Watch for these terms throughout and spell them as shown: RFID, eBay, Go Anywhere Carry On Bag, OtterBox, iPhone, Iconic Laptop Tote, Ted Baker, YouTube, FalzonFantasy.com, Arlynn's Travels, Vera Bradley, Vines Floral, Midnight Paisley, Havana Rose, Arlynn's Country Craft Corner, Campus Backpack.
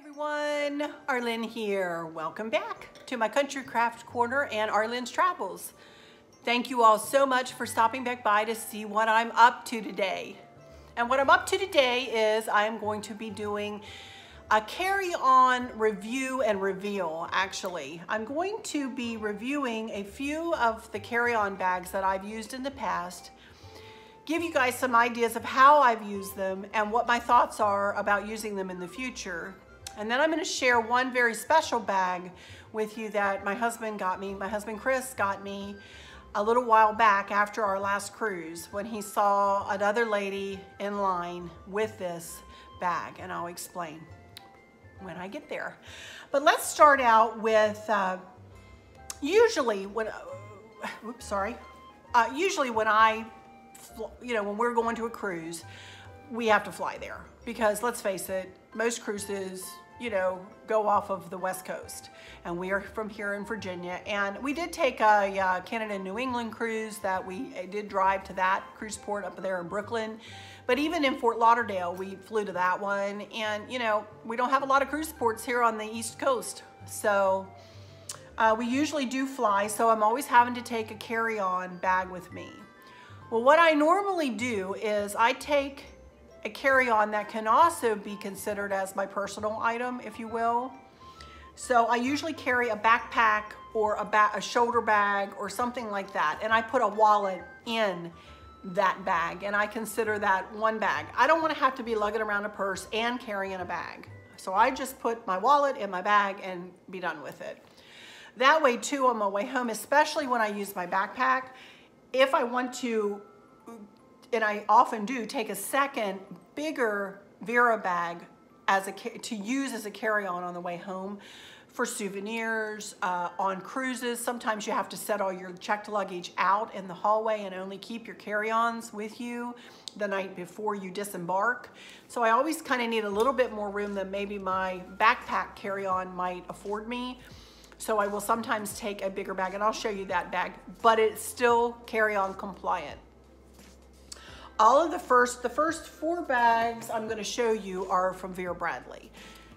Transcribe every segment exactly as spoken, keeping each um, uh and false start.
everyone, Arlynn here. Welcome back to my Country Craft Corner and Arlynn's Travels. Thank you all so much for stopping back by to see what I'm up to today. And what I'm up to today is I am going to be doing a carry-on review and reveal, actually. I'm going to be reviewing a few of the carry-on bags that I've used in the past, give you guys some ideas of how I've used them and what my thoughts are about using them in the future. And then I'm gonna share one very special bag with you that my husband got me, my husband Chris got me a little while back after our last cruise when he saw another lady in line with this bag, and I'll explain when I get there. But let's start out with, uh, usually when, uh, oops, sorry. Uh, usually when I, you know, when we're going to a cruise, we have to fly there because let's face it, most cruises, you know, go off of the West Coast, and we are from here in Virginia. And we did take a uh, Canada and New England cruise that we did drive to that cruise port up there in Brooklyn. But even in Fort Lauderdale, we flew to that one. And you know, we don't have a lot of cruise ports here on the East Coast. So uh, we usually do fly. So I'm always having to take a carry-on bag with me. Well, what I normally do is I take a carry-on that can also be considered as my personal item, if you will. So I usually carry a backpack or a, ba a shoulder bag or something like that, and I put a wallet in that bag, and I consider that one bag. I don't want to have to be lugging around a purse and carrying a bag. So I just put my wallet in my bag and be done with it. That way too, on my way home, especially when I use my backpack, if I want to, and I often do, take a second bigger Vera bag as a, to use as a carry-on on the way home for souvenirs, uh, on cruises. Sometimes you have to set all your checked luggage out in the hallway and only keep your carry-ons with you the night before you disembark. So I always kind of need a little bit more room than maybe my backpack carry-on might afford me. So I will sometimes take a bigger bag, and I'll show you that bag, but it's still carry-on compliant. All of the first, the first four bags I'm gonna show you are from Vera Bradley.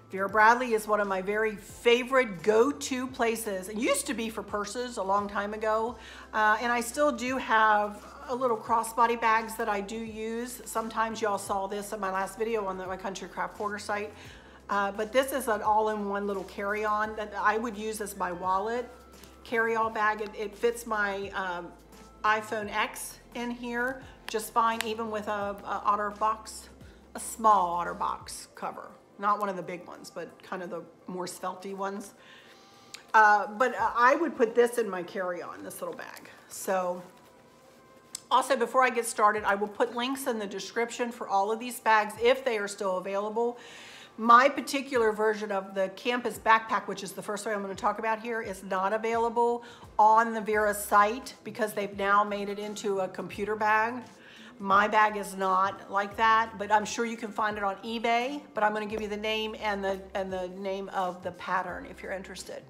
Vera Bradley is one of my very favorite go-to places. It used to be for purses a long time ago, uh, and I still do have a little crossbody bags that I do use. Sometimes y'all saw this in my last video on the, my Country Craft Corner site, uh, but this is an all-in-one little carry-on that I would use as my wallet carry-all bag. It, it fits my um, iPhone ten in here just fine, even with a, a OtterBox, a small OtterBox cover. Not one of the big ones, but kind of the more svelty ones. Uh, but I would put this in my carry-on, this little bag. So also, before I get started, I will put links in the description for all of these bags if they are still available. My particular version of the Campus Backpack, which is the first one I'm going to talk about here, is not available on the Vera site because they've now made it into a computer bag. My bag is not like that, but I'm sure you can find it on eBay, but I'm going to give you the name and the, and the name of the pattern if you're interested.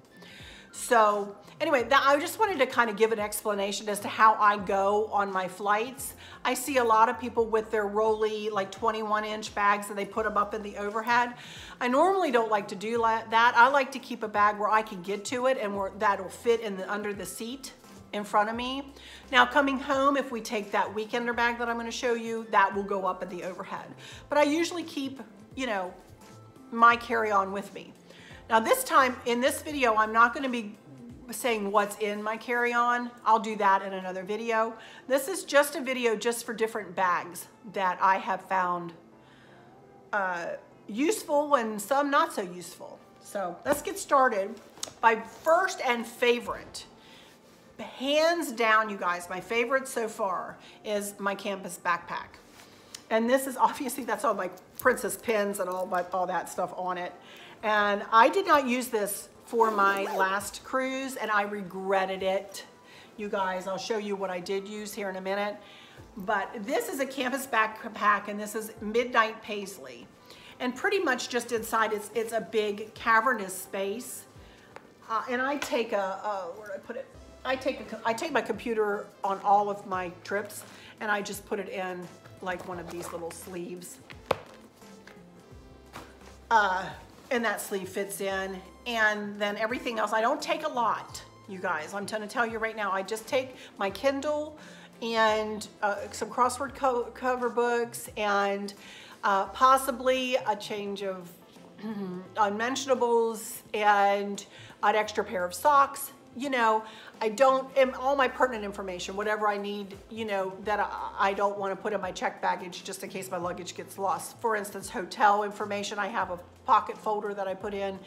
So anyway, that, I just wanted to kind of give an explanation as to how I go on my flights. I see a lot of people with their rolly, like twenty-one inch bags, and they put them up in the overhead. I normally don't like to do that. I like to keep a bag where I can get to it and where that'll fit in the, under the seat in front of me. Now coming home, if we take that weekender bag that I'm gonna show you, that will go up in the overhead. But I usually keep, you know, my carry-on with me. Now this time, in this video, I'm not gonna be saying what's in my carry-on. I'll do that in another video. This is just a video just for different bags that I have found uh, useful and some not so useful. So let's get started. My first and favorite, hands down you guys, my favorite so far is my Campus Backpack. And this is obviously, that's all my princess pins and all, my, all that stuff on it. And I did not use this for my last cruise, and I regretted it. You guys, I'll show you what I did use here in a minute. But this is a Campus Backpack, and this is Midnight Paisley. And pretty much just inside, it's, it's a big cavernous space. Uh, and I take a, uh, where did I put it? I take, a, I take my computer on all of my trips, and I just put it in like one of these little sleeves. Uh, and that sleeve fits in. And then everything else, I don't take a lot, you guys. I'm gonna tell you right now, I just take my Kindle and uh, some crossword co cover books and uh, possibly a change of unmentionables and an extra pair of socks. You know, I don't, and all my pertinent information, whatever I need, you know, that I, I don't want to put in my checked baggage just in case my luggage gets lost. For instance, hotel information, I have a pocket folder that I put in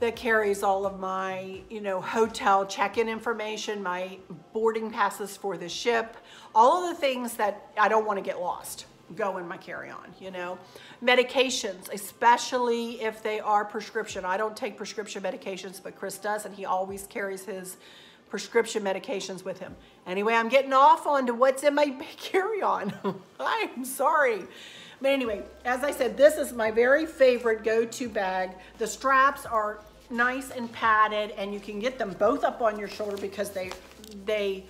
that carries all of my, you know, hotel check-in information, my boarding passes for the ship, all of the things that I don't want to get lost go in my carry-on, you know. Medications, especially if they are prescription. I don't take prescription medications, but Chris does, and he always carries his prescription medications with him. Anyway, I'm getting off onto what's in my carry-on. I'm sorry. But anyway, as I said, this is my very favorite go-to bag. The straps are nice and padded, and you can get them both up on your shoulder because they, they,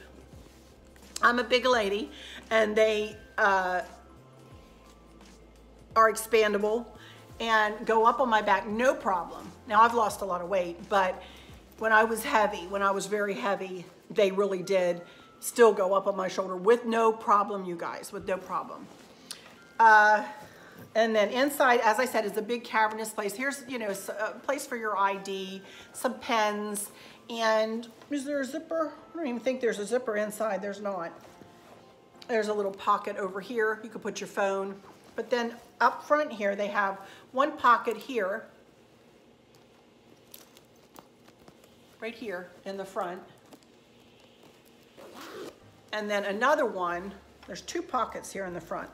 I'm a big lady, and they, uh, are expandable and go up on my back, no problem. Now I've lost a lot of weight, but when I was heavy, when I was very heavy, they really did still go up on my shoulder with no problem, you guys, with no problem. Uh, and then inside, as I said, is a big cavernous place. Here's, you know, a place for your I D, some pens, and is there a zipper? I don't even think there's a zipper inside, there's not. There's a little pocket over here, you could put your phone. But then up front here, they have one pocket here, right here in the front. And then another one, there's two pockets here in the front.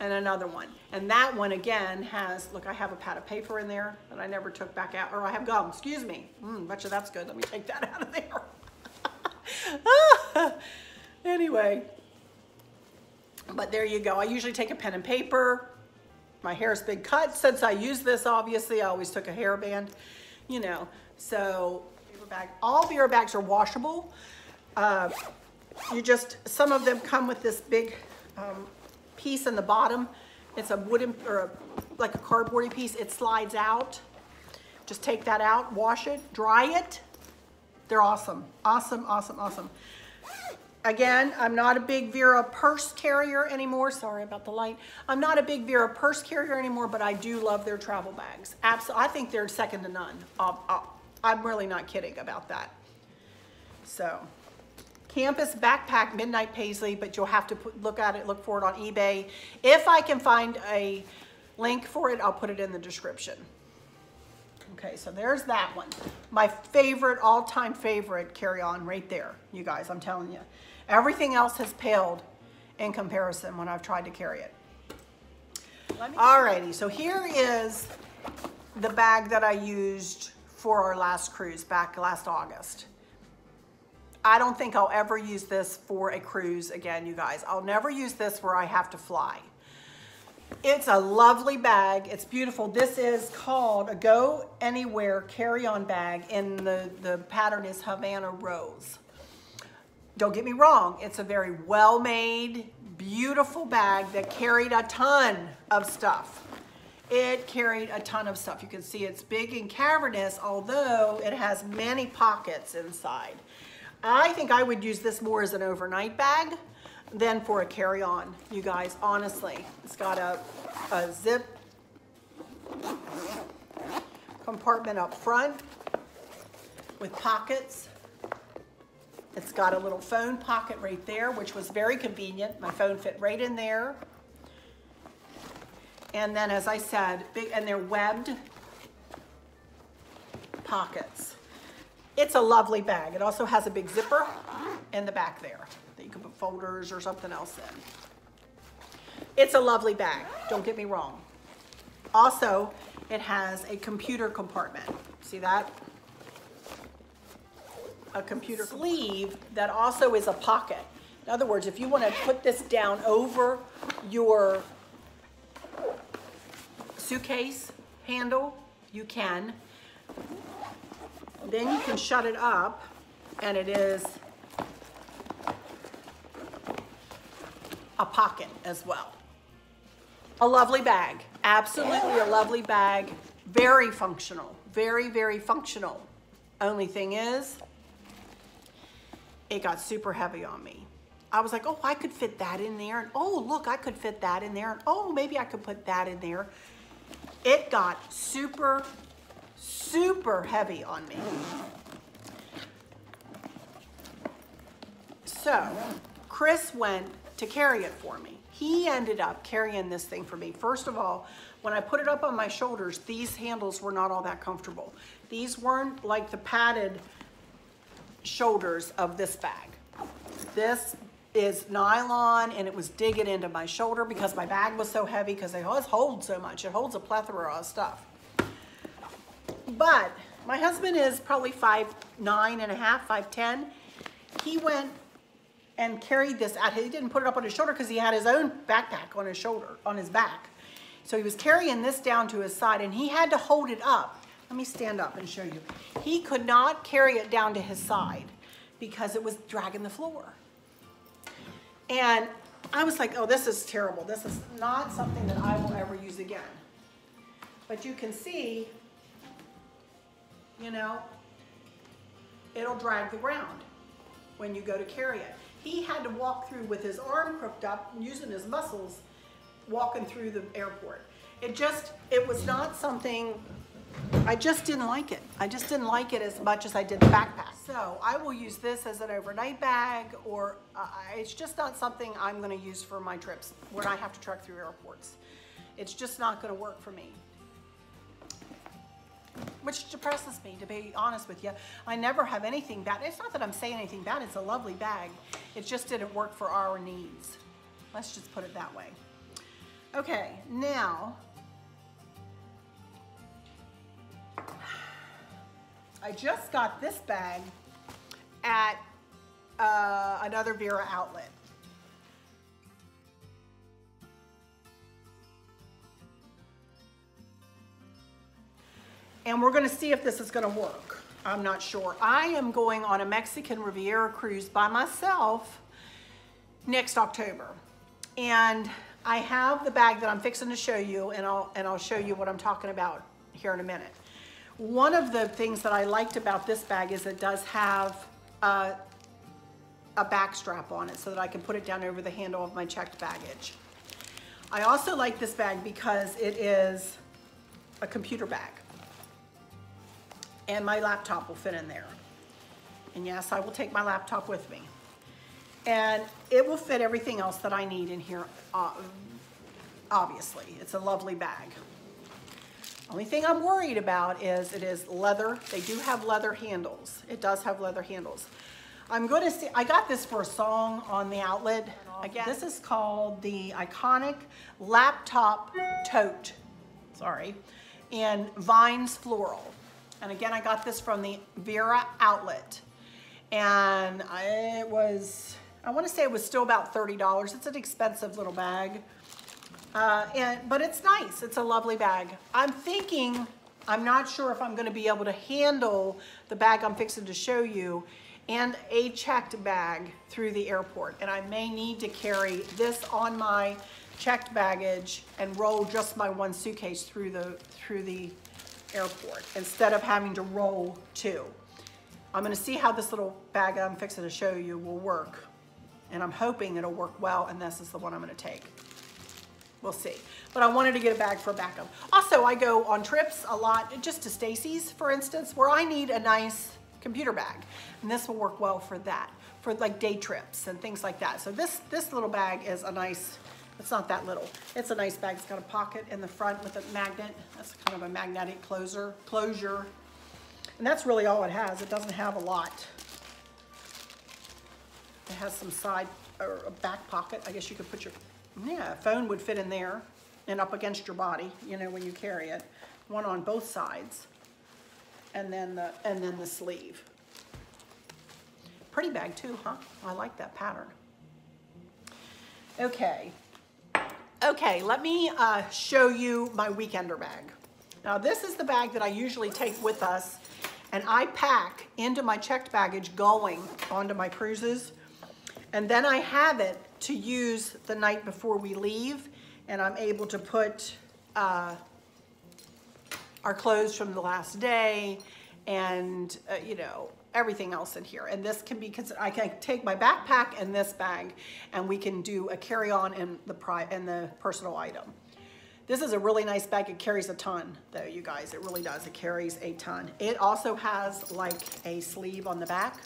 And another one. And that one again has, look, I have a pad of paper in there that I never took back out, or I have gum, excuse me. Mm, betcha that's good, let me take that out of there. Anyway. But there you go. I usually take a pen and paper. My hair's been cut since I used this, obviously. I always took a hairband, you know. So, Vera bag. All Vera bags are washable. Uh, you just, some of them come with this big um, piece in the bottom. It's a wooden, or a, like a cardboardy piece. It slides out. Just take that out, wash it, dry it. They're awesome. Awesome, awesome, awesome. Again, I'm not a big Vera purse carrier anymore. Sorry about the light. I'm not a big Vera purse carrier anymore, but I do love their travel bags. Absolutely, I think they're second to none. Uh, uh, I'm really not kidding about that. So, Campus Backpack, Midnight Paisley, but you'll have to put, look at it, look for it on eBay. If I can find a link for it, I'll put it in the description. Okay, so there's that one. My favorite, all-time favorite carry-on right there, you guys, I'm telling you. Everything else has paled in comparison when I've tried to carry it. Alrighty, so here is the bag that I used for our last cruise back last August. I don't think I'll ever use this for a cruise again, you guys. I'll never use this where I have to fly. It's a lovely bag. It's beautiful. This is called a Go Anywhere Carry On Bag, and the, the pattern is Havana Rose. Don't get me wrong. It's a very well-made, beautiful bag that carried a ton of stuff. It carried a ton of stuff. You can see it's big and cavernous, although it has many pockets inside. I think I would use this more as an overnight bag than for a carry-on, you guys, honestly. It's got a, a zip compartment up front with pockets. It's got a little phone pocket right there, which was very convenient. My phone fit right in there. And then, as I said, big, and they're webbed pockets. It's a lovely bag. It also has a big zipper in the back there that you can put folders or something else in. It's a lovely bag, don't get me wrong. Also, it has a computer compartment. See that? A computer sleeve that also is a pocket. In other words, if you want to put this down over your suitcase handle, you can. Then you can shut it up, and it is a pocket as well. a lovely bag. Absolutely a lovely bag. Very functional. Very, very functional. Only thing is, it got super heavy on me. I was like, oh, I could fit that in there. And oh, look, I could fit that in there. And oh, maybe I could put that in there. It got super, super heavy on me. So Chris went to carry it for me. He ended up carrying this thing for me. First of all, when I put it up on my shoulders, these handles were not all that comfortable. These weren't like the padded shoulders of this bag. This is nylon, and it was digging into my shoulder because my bag was so heavy, because it holds so much. It holds a plethora of stuff. But my husband is probably five nine and a half, five ten. He went and carried this out. He didn't put it up on his shoulder because he had his own backpack on his shoulder, on his back. So he was carrying this down to his side, and he had to hold it up. Let me stand up and show you. He could not carry it down to his side because it was dragging the floor. And I was like, oh, this is terrible. This is not something that I will ever use again. But you can see, you know, it'll drag the ground when you go to carry it. He had to walk through with his arm crooked up, using his muscles, walking through the airport. It just, it was not something, I just didn't like it. I just didn't like it as much as I did the backpack. So I will use this as an overnight bag, or uh, it's just not something I'm gonna use for my trips when I have to trek through airports. It's just not gonna work for me. Which depresses me, to be honest with you. I never have anything bad. It's not that I'm saying anything bad, it's a lovely bag. It just didn't work for our needs. Let's just put it that way. Okay, now, I just got this bag at uh, another Vera outlet. And we're gonna see if this is gonna work. I'm not sure. I am going on a Mexican Riviera cruise by myself next October. And I have the bag that I'm fixing to show you, and I'll, and I'll show you what I'm talking about here in a minute. One of the things that I liked about this bag is it does have a, a back strap on it so that I can put it down over the handle of my checked baggage. I also like this bag because it is a computer bag. And my laptop will fit in there. And yes, I will take my laptop with me. And it will fit everything else that I need in here, uh, obviously. It's a lovely bag. Only thing I'm worried about is it is leather. They do have leather handles. It does have leather handles. I'm gonna see, I got this for a song on the outlet. Again, this is called the Iconic Laptop Tote, sorry, in Vines Floral. And again, I got this from the Vera outlet. And I, it was, I wanna say it was still about thirty dollars. It's an expensive little bag. Uh, and, but it's nice, it's a lovely bag. I'm thinking, I'm not sure if I'm gonna be able to handle the bag I'm fixing to show you and a checked bag through the airport. And I may need to carry this on my checked baggage and roll just my one suitcase through the, through the, airport instead of having to roll two. I'm gonna see how this little bag I'm fixing to show you will work, and I'm hoping it'll work well, and this is the one I'm gonna take. We'll see. But I wanted to get a bag for backup. Also, I go on trips a lot, just to Stacy's, for instance, where I need a nice computer bag, and this will work well for that, for like day trips and things like that. So this, this little bag is a nice, it's not that little. It's a nice bag. It's got a pocket in the front with a magnet. That's kind of a magnetic closer, closure. And that's really all it has. It doesn't have a lot. It has some side or a back pocket. I guess you could put your, yeah, phone would fit in there and up against your body, you know, when you carry it. One on both sides. And then the, and then the sleeve. Pretty bag too, huh? I like that pattern. Okay. Okay, let me uh, show you my weekender bag. Now this is the bag that I usually take with us, and I pack into my checked baggage going onto my cruises, and then I have it to use the night before we leave and I'm able to put uh, our clothes from the last day and, uh, you know, everything else in here. And this can be, because I can take my backpack and this bag, and we can do a carry-on and the pri and the personal item. This is a really nice bag. It carries a ton though, you guys. It really does. It carries a ton. It also has like a sleeve on the back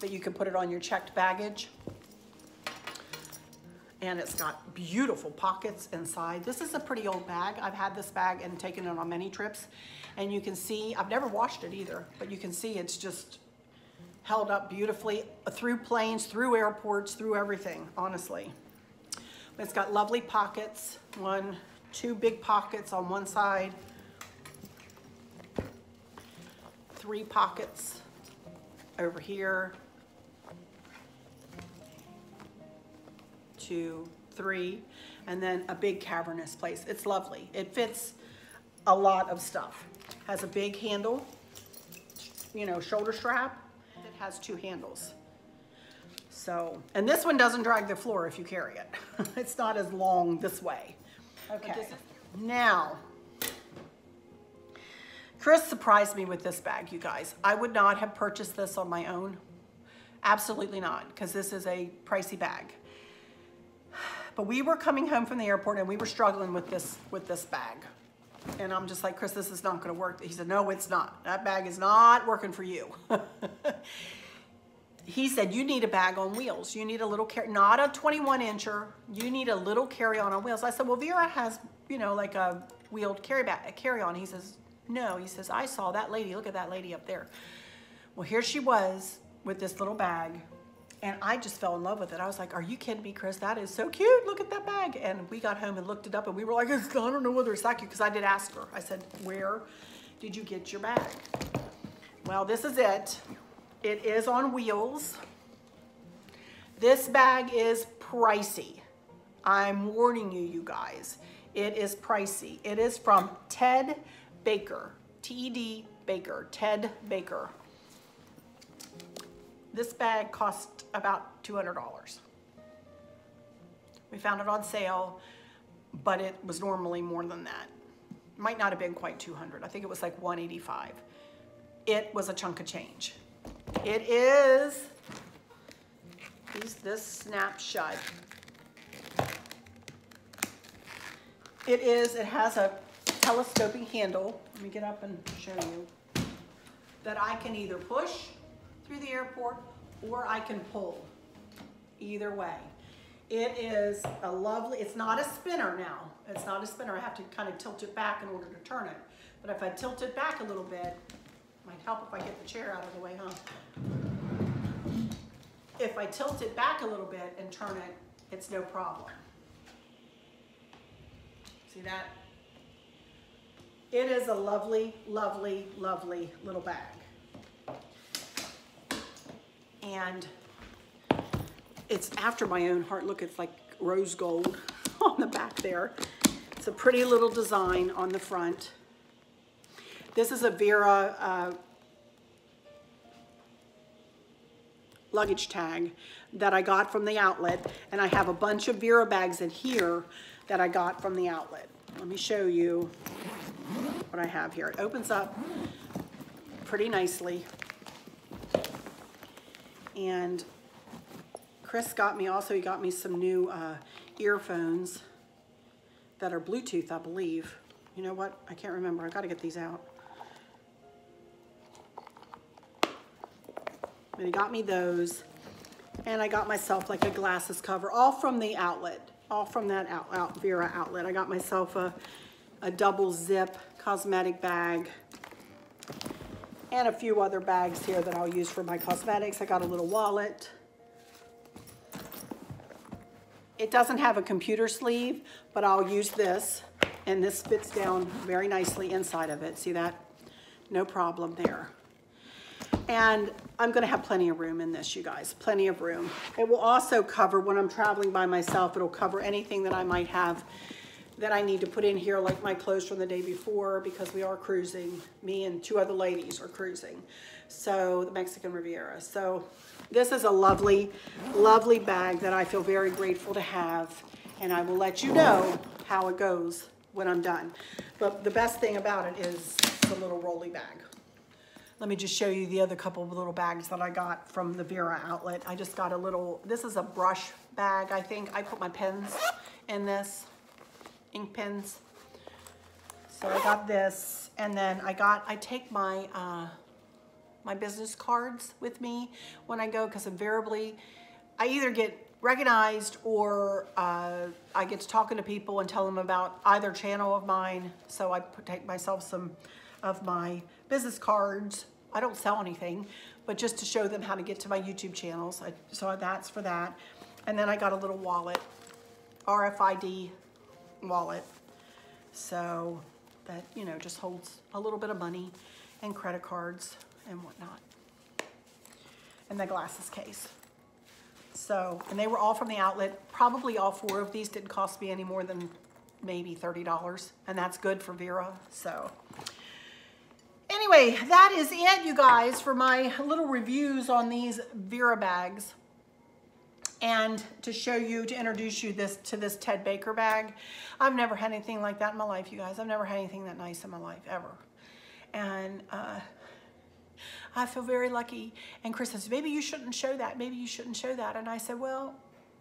that you can put it on your checked baggage. And it's got beautiful pockets inside. This is a pretty old bag. I've had this bag and taken it on many trips. And you can see, I've never washed it either, but you can see it's just held up beautifully through planes, through airports, through everything, honestly. But it's got lovely pockets, one, two big pockets on one side, three pockets over here, two, three, and then a big cavernous place. It's lovely. It fits a lot of stuff. Has a big handle, you know, shoulder strap. It has two handles. So, and this one doesn't drag the floor if you carry it. It's not as long this way. Okay, now, Chris surprised me with this bag, you guys. I would not have purchased this on my own. Absolutely not, because this is a pricey bag. But we were coming home from the airport and we were struggling with this, with this bag. And I'm just like, Chris, this is not gonna work. He said, no, it's not. That bag is not working for you. He said, you need a bag on wheels. You need a little, carry, not a twenty-one incher. You need a little carry-on on wheels. I said, well, Vera has, you know, like a wheeled carry bag, a carry-on. He says, no. He says, I saw that lady. Look at that lady up there. Well, here she was with this little bag. And I just fell in love with it. I was like, are you kidding me, Chris? That is so cute. Look at that bag. And we got home and looked it up and we were like, I don't know whether it's that cute. Because I did ask her. I said, where did you get your bag? Well, this is it. It is on wheels. This bag is pricey. I'm warning you, you guys. It is pricey. It is from Ted Baker, T E D Baker, Ted Baker. This bag cost about two hundred dollars. We found it on sale, but it was normally more than that. It might not have been quite two hundred. I think it was like one eighty-five. It was a chunk of change. It is this snapshot. It is, it has a telescoping handle. Let me get up and show you. That I can either push through the airport or I can pull. Either way. It is a lovely, it's not a spinner now. It's not a spinner. I have to kind of tilt it back in order to turn it. But if I tilt it back a little bit, might help if I get the chair out of the way, huh? If I tilt it back a little bit and turn it, it's no problem. See that? It is a lovely, lovely, lovely little bag. And it's after my own heart. Look, it's like rose gold on the back there. It's a pretty little design on the front. This is a Vera uh, luggage tag that I got from the outlet. And I have a bunch of Vera bags in here that I got from the outlet. Let me show you what I have here. It opens up pretty nicely. And Chris got me also, he got me some new uh, earphones that are Bluetooth, I believe. You know what? I can't remember. I gotta get these out. But he got me those, and I got myself like a glasses cover, all from the outlet, all from that out, out Vera outlet. I got myself a, a double zip cosmetic bag and a few other bags here that I'll use for my cosmetics. I got a little wallet. It doesn't have a computer sleeve, but I'll use this, and this fits down very nicely inside of it. See that? No problem there. And I'm gonna have plenty of room in this, you guys, plenty of room. It will also cover, when I'm traveling by myself, it'll cover anything that I might have that I need to put in here, like my clothes from the day before, because we are cruising. Me and two other ladies are cruising. So, the Mexican Riviera. So, this is a lovely, lovely bag that I feel very grateful to have. and I will let you know how it goes when I'm done. But the best thing about it is the little rolly bag. Let me just show you the other couple of little bags that I got from the Vera outlet. I just got a little, this is a brush bag, I think. I put my pens in this, ink pens. So I got this, and then I got, I take my, uh, my business cards with me when I go, because invariably I either get recognized or uh, I get to talking to people and tell them about either channel of mine. So I put, take myself some of my business cards. I don't sell anything, but just to show them how to get to my YouTube channels. I, so that's for that. And then I got a little wallet, R F I D wallet. So that, you know, just holds a little bit of money and credit cards and whatnot. And the glasses case. So, and they were all from the outlet. Probably all four of these didn't cost me any more than maybe thirty dollars. And that's good for Vera. So anyway, that is it, you guys, for my little reviews on these Vera bags. And to show you, to introduce you this to this Ted Baker bag. I've never had anything like that in my life, you guys. I've never had anything that nice in my life, ever. And uh, I feel very lucky. And Chris says, maybe you shouldn't show that. Maybe you shouldn't show that. And I said, well,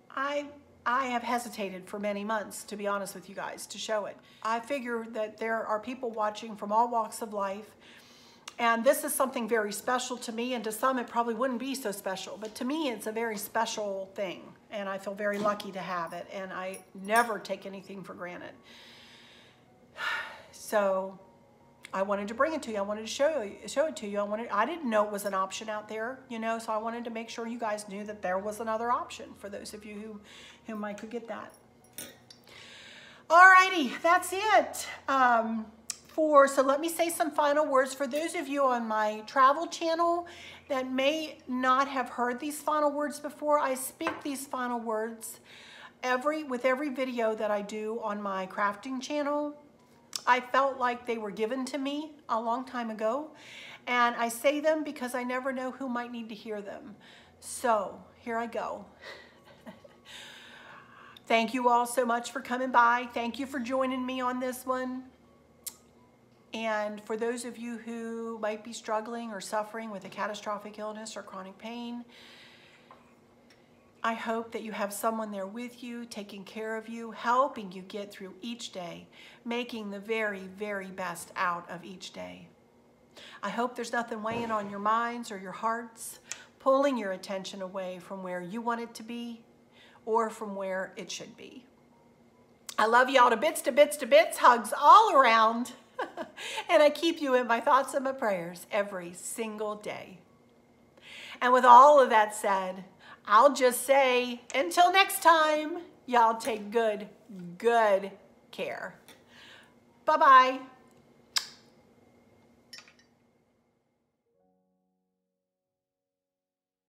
I, I have hesitated for many months, to be honest with you guys, to show it. I figure that there are people watching from all walks of life. And this is something very special to me, and to some it probably wouldn't be so special, but to me it's a very special thing, and I feel very lucky to have it, and I never take anything for granted. So I wanted to bring it to you. I wanted to show you, show it to you. I wanted, I didn't know it was an option out there, you know, so I wanted to make sure you guys knew that there was another option for those of you who, who might could get that. Alrighty, that's it. Um, For, so let me say some final words for those of you on my travel channel that may not have heard these final words before. I speak these final words every with every video that I do on my crafting channel. I felt like they were given to me a long time ago, and I say them because I never know who might need to hear them. So here I go. Thank you all so much for coming by. Thank you for joining me on this one. And for those of you who might be struggling or suffering with a catastrophic illness or chronic pain, I hope that you have someone there with you, taking care of you, helping you get through each day, making the very, very best out of each day. I hope there's nothing weighing on your minds or your hearts, pulling your attention away from where you want it to be or from where it should be. I love y'all to bits, to bits, to bits, hugs all around. And I keep you in my thoughts and my prayers every single day. And with all of that said, I'll just say, until next time, y'all take good, good care. Bye-bye.